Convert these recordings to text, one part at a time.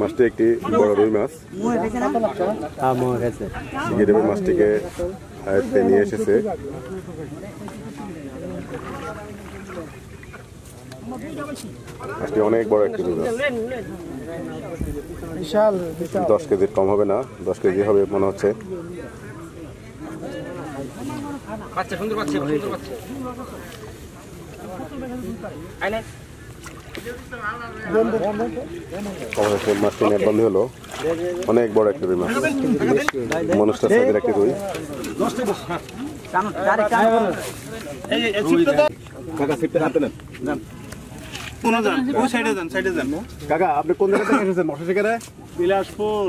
মাছটি একটি বড় রুই মাছ। মাছটিকে আয়ত্তে নিয়ে এসেছে। মাছটি অনেক বড় একটি রুই মাছ, 10 কেজির কম হবে না, 10 কেজি হবে মনে হচ্ছে। মাছটি নেট বন্দী হলো, অনেক বড় একটি রুই মাছ, মানুষটা সাইজের একটি রুই। কাকা আপনি কোন জায়গা থেকে এসেছেন? মৎস্য শিকারে বিলাসপুর।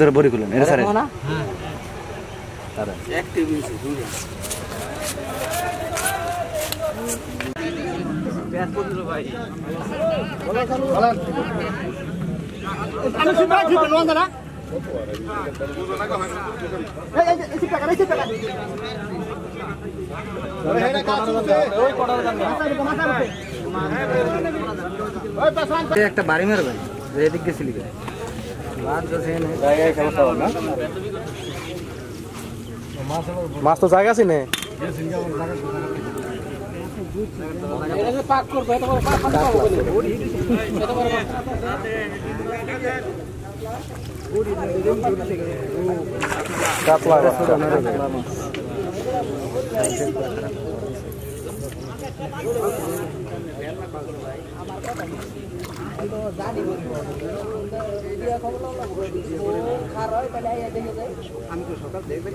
ধরে বড়ি খুলুন। একটা বাড়ি মারবেন এদিক গেছিলি মাছ তো জায়গা আছে না আমি তো সকাল দেখবেন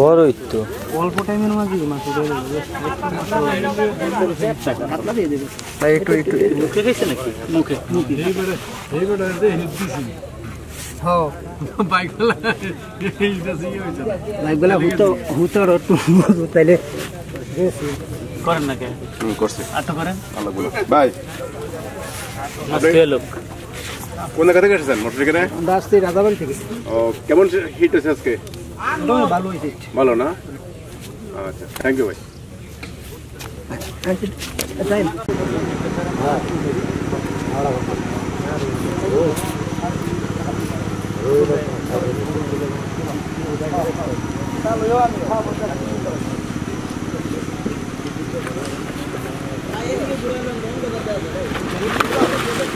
বড়ই তো অল্প টাইমের মাঝে মাছ করেন না কে করছে ভাই লোক কোন জায়গা থেকে এসেছেন? মৎস্য শিকারে। রাজাবাড়ি থেকে। ও কেমন হিট হয়েছে আজকে? ভালো হয়েছে। ভালো না? আচ্ছা থ্যাংক ইউ ভাই।